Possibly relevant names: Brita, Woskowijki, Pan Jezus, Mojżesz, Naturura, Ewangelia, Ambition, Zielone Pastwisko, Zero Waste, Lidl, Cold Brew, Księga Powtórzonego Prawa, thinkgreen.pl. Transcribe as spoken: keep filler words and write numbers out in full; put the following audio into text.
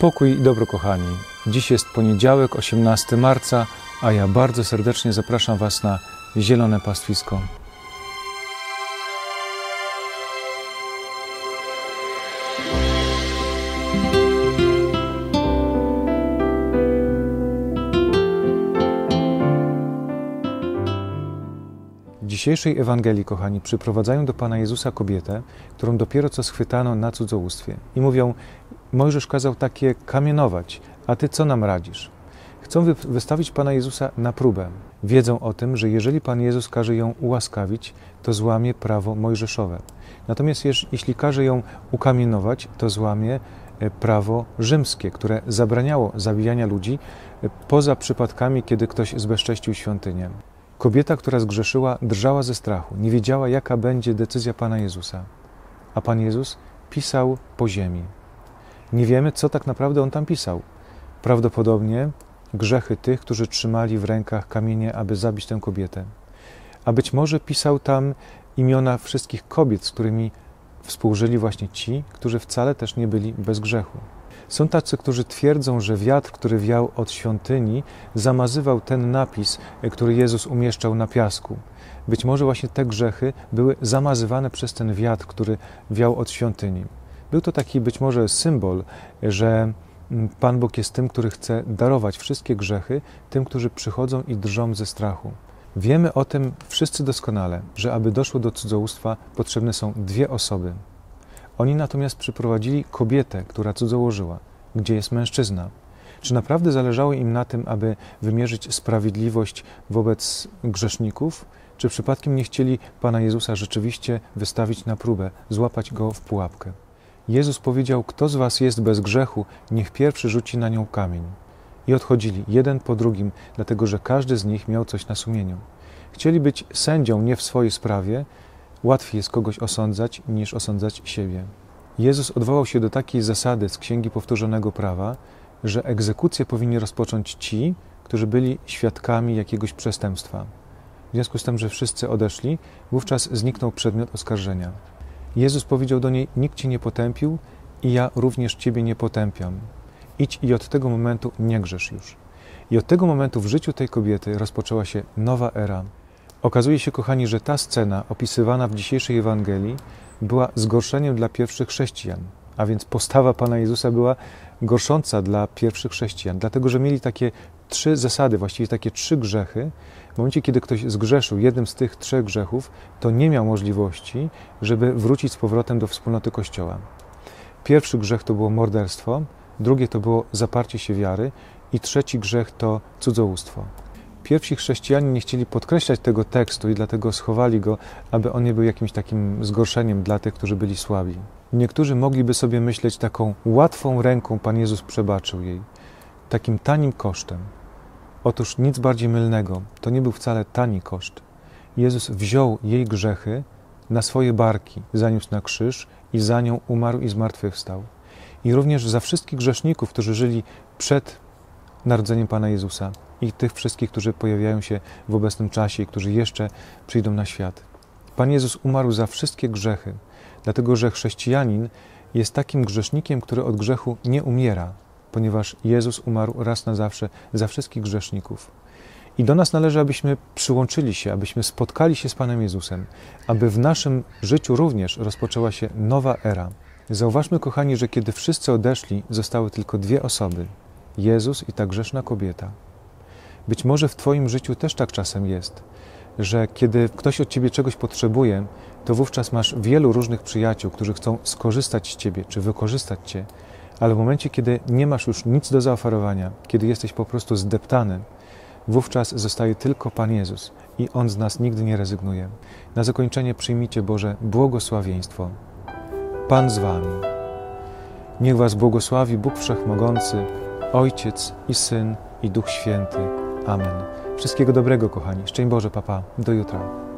Pokój i dobro, kochani. Dziś jest poniedziałek, osiemnastego marca, a ja bardzo serdecznie zapraszam Was na Zielone Pastwisko. W dzisiejszej Ewangelii, kochani, przyprowadzają do Pana Jezusa kobietę, którą dopiero co schwytano na cudzołóstwie. I mówią, Mojżesz kazał takie kamienować, a Ty co nam radzisz? Chcą wy wystawić Pana Jezusa na próbę. Wiedzą o tym, że jeżeli Pan Jezus każe ją ułaskawić, to złamie prawo mojżeszowe. Natomiast jeśli każe ją ukamienować, to złamie prawo rzymskie, które zabraniało zabijania ludzi poza przypadkami, kiedy ktoś zbezcześcił świątynię. Kobieta, która zgrzeszyła, drżała ze strachu, nie wiedziała, jaka będzie decyzja Pana Jezusa. A Pan Jezus pisał po ziemi. Nie wiemy, co tak naprawdę On tam pisał. Prawdopodobnie grzechy tych, którzy trzymali w rękach kamienie, aby zabić tę kobietę. A być może pisał tam imiona wszystkich kobiet, z którymi współżyli właśnie ci, którzy wcale też nie byli bez grzechu. Są tacy, którzy twierdzą, że wiatr, który wiał od świątyni, zamazywał ten napis, który Jezus umieszczał na piasku. Być może właśnie te grzechy były zamazywane przez ten wiatr, który wiał od świątyni. Był to taki być może symbol, że Pan Bóg jest tym, który chce darować wszystkie grzechy tym, którzy przychodzą i drżą ze strachu. Wiemy o tym wszyscy doskonale, że aby doszło do cudzołóstwa, potrzebne są dwie osoby. Oni natomiast przyprowadzili kobietę, która cudzołożyła. Gdzie jest mężczyzna? Czy naprawdę zależało im na tym, aby wymierzyć sprawiedliwość wobec grzeszników? Czy przypadkiem nie chcieli Pana Jezusa rzeczywiście wystawić na próbę, złapać Go w pułapkę? Jezus powiedział, kto z was jest bez grzechu, niech pierwszy rzuci na nią kamień. I odchodzili jeden po drugim, dlatego że każdy z nich miał coś na sumieniu. Chcieli być sędzią nie w swojej sprawie. Łatwiej jest kogoś osądzać, niż osądzać siebie. Jezus odwołał się do takiej zasady z Księgi Powtórzonego Prawa, że egzekucję powinni rozpocząć ci, którzy byli świadkami jakiegoś przestępstwa. W związku z tym, że wszyscy odeszli, wówczas zniknął przedmiot oskarżenia. Jezus powiedział do niej, nikt cię nie potępił i ja również ciebie nie potępiam. Idź i od tego momentu nie grzesz już. I od tego momentu w życiu tej kobiety rozpoczęła się nowa era. Okazuje się, kochani, że ta scena opisywana w dzisiejszej Ewangelii była zgorszeniem dla pierwszych chrześcijan, a więc postawa Pana Jezusa była gorsząca dla pierwszych chrześcijan, dlatego że mieli takie trzy zasady, właściwie takie trzy grzechy. W momencie, kiedy ktoś zgrzeszył jednym z tych trzech grzechów, to nie miał możliwości, żeby wrócić z powrotem do wspólnoty Kościoła. Pierwszy grzech to było morderstwo, drugie to było zaparcie się wiary i trzeci grzech to cudzołóstwo. Pierwsi chrześcijanie nie chcieli podkreślać tego tekstu i dlatego schowali go, aby on nie był jakimś takim zgorszeniem dla tych, którzy byli słabi. Niektórzy mogliby sobie myśleć, taką łatwą ręką Pan Jezus przebaczył jej, takim tanim kosztem. Otóż nic bardziej mylnego, to nie był wcale tani koszt. Jezus wziął jej grzechy na swoje barki, zaniósł na krzyż i za nią umarł i zmartwychwstał. I również za wszystkich grzeszników, którzy żyli przed narodzeniem Pana Jezusa, i tych wszystkich, którzy pojawiają się w obecnym czasie i którzy jeszcze przyjdą na świat. Pan Jezus umarł za wszystkie grzechy, dlatego że chrześcijanin jest takim grzesznikiem, który od grzechu nie umiera, ponieważ Jezus umarł raz na zawsze za wszystkich grzeszników. I do nas należy, abyśmy przyłączyli się, abyśmy spotkali się z Panem Jezusem, aby w naszym życiu również rozpoczęła się nowa era. Zauważmy, kochani, że kiedy wszyscy odeszli, zostały tylko dwie osoby. Jezus i ta grzeszna kobieta. Być może w Twoim życiu też tak czasem jest, że kiedy ktoś od Ciebie czegoś potrzebuje, to wówczas masz wielu różnych przyjaciół, którzy chcą skorzystać z Ciebie czy wykorzystać Cię, ale w momencie, kiedy nie masz już nic do zaoferowania, kiedy jesteś po prostu zdeptany, wówczas zostaje tylko Pan Jezus i On z nas nigdy nie rezygnuje. Na zakończenie przyjmijcie, Boże, błogosławieństwo. Pan z Wami. Niech Was błogosławi Bóg Wszechmogący, Ojciec i Syn i Duch Święty. Amen. Wszystkiego dobrego, kochani. Szczęść Boże, papa. Do jutra.